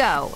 go!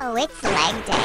Oh, it's leg day.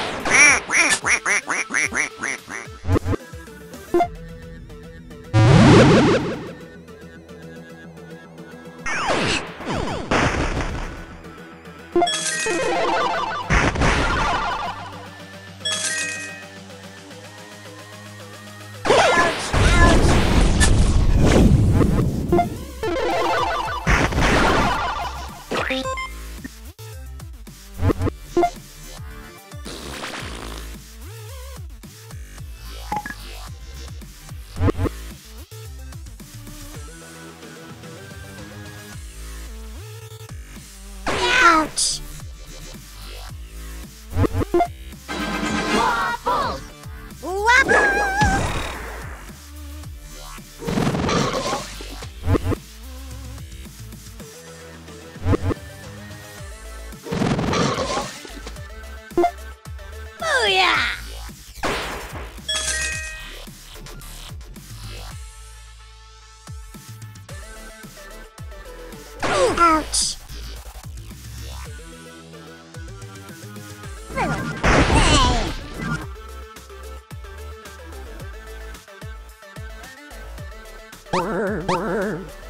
Ouch! Waffles! Waffles! Booyah! Ouch! Brr, brr.